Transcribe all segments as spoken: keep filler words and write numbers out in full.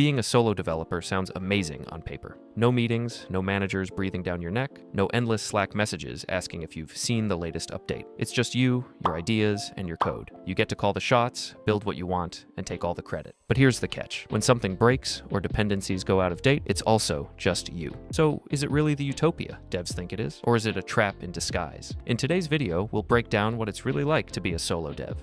Being a solo developer sounds amazing on paper. No meetings, no managers breathing down your neck, no endless Slack messages asking if you've seen the latest update. It's just you, your ideas, and your code. You get to call the shots, build what you want, and take all the credit. But here's the catch. When something breaks or dependencies go out of date, it's also just you. So is it really the utopia devs think it is? Or is it a trap in disguise? In today's video, we'll break down what it's really like to be a solo dev.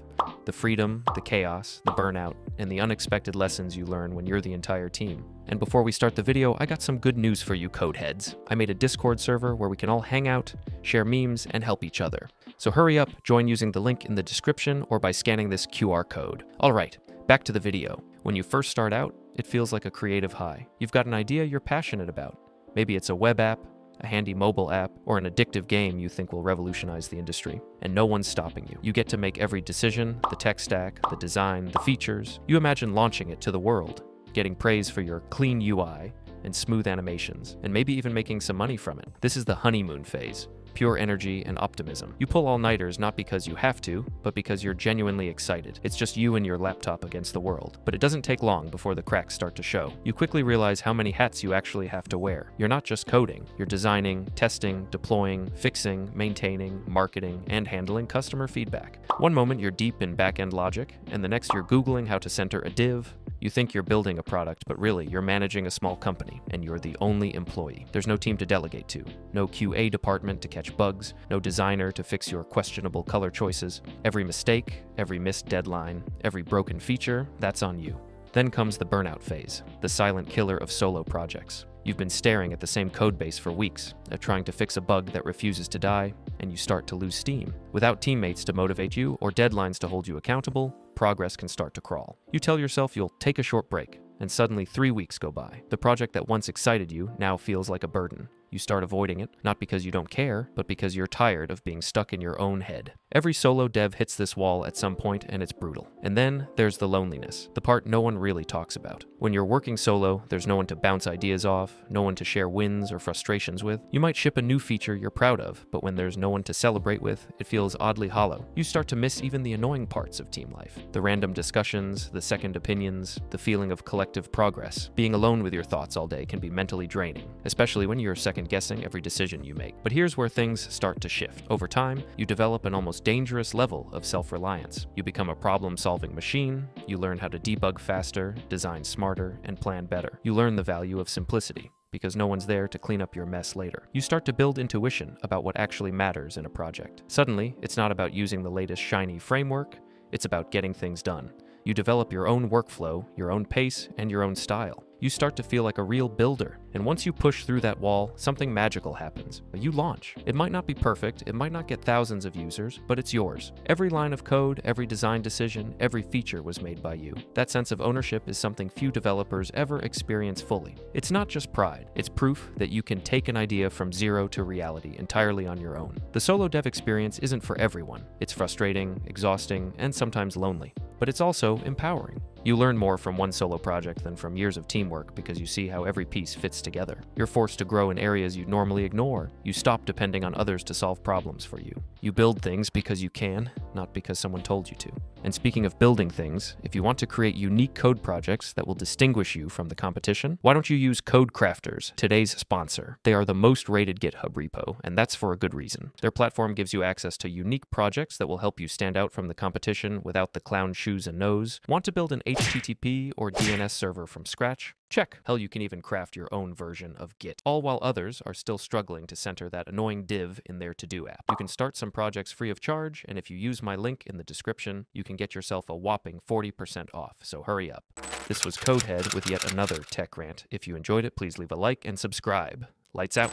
The freedom, the chaos, the burnout, and the unexpected lessons you learn when you're the entire team. And before we start the video, I got some good news for you CodeHeads. I made a Discord server where we can all hang out, share memes, and help each other. So hurry up, join using the link in the description or by scanning this Q R code. All right, back to the video. When you first start out, it feels like a creative high. You've got an idea you're passionate about. Maybe it's a web app, a handy mobile app, or an addictive game you think will revolutionize the industry. And no one's stopping you. You get to make every decision, the tech stack, the design, the features. You imagine launching it to the world, getting praise for your clean U I and smooth animations, and maybe even making some money from it. This is the honeymoon phase. Pure energy and optimism. You pull all-nighters not because you have to, but because you're genuinely excited. It's just you and your laptop against the world. But it doesn't take long before the cracks start to show. You quickly realize how many hats you actually have to wear. You're not just coding. You're designing, testing, deploying, fixing, maintaining, marketing, and handling customer feedback. One moment you're deep in back-end logic, and the next you're Googling how to center a div. You think you're building a product, but really you're managing a small company, and you're the only employee. There's no team to delegate to, no Q A department to catch bugs, no designer to fix your questionable color choices. Every mistake, every missed deadline, every broken feature, that's on you. Then comes the burnout phase, the silent killer of solo projects. You've been staring at the same codebase for weeks, trying to fix a bug that refuses to die, and you start to lose steam. Without teammates to motivate you or deadlines to hold you accountable, progress can start to crawl. You tell yourself you'll take a short break, and suddenly three weeks go by. The project that once excited you now feels like a burden. You start avoiding it, not because you don't care, but because you're tired of being stuck in your own head. Every solo dev hits this wall at some point, and it's brutal. And then there's the loneliness, the part no one really talks about. When you're working solo, there's no one to bounce ideas off, no one to share wins or frustrations with. You might ship a new feature you're proud of, but when there's no one to celebrate with, it feels oddly hollow. You start to miss even the annoying parts of team life. The random discussions, the second opinions, the feeling of collective progress. Being alone with your thoughts all day can be mentally draining, especially when you're second guessing every decision you make. But here's where things start to shift. Over time, you develop an almost dangerous level of self-reliance. You become a problem-solving machine. You learn how to debug faster, design smarter, and plan better. You learn the value of simplicity, because no one's there to clean up your mess later. You start to build intuition about what actually matters in a project. Suddenly, it's not about using the latest shiny framework. It's about getting things done. You develop your own workflow, your own pace, and your own style. You start to feel like a real builder. And once you push through that wall, something magical happens. You launch. It might not be perfect, it might not get thousands of users, but it's yours. Every line of code, every design decision, every feature was made by you. That sense of ownership is something few developers ever experience fully. It's not just pride, it's proof that you can take an idea from zero to reality entirely on your own. The solo dev experience isn't for everyone. It's frustrating, exhausting, and sometimes lonely. But it's also empowering. You learn more from one solo project than from years of teamwork because you see how every piece fits together. You're forced to grow in areas you'd normally ignore. You stop depending on others to solve problems for you. You build things because you can, not because someone told you to. And speaking of building things, if you want to create unique code projects that will distinguish you from the competition, why don't you use CodeCrafters, today's sponsor? They are the most rated GitHub repo, and that's for a good reason. Their platform gives you access to unique projects that will help you stand out from the competition without the clown shoes and nose. Want to build an H T T P or D N S server from scratch? Check. Hell, you can even craft your own version of Git, all while others are still struggling to center that annoying div in their to-do app. You can start some projects free of charge, and if you use my link in the description, you can get yourself a whopping forty percent off, so hurry up. This was CodeHead with yet another tech rant. If you enjoyed it, please leave a like and subscribe. Lights out.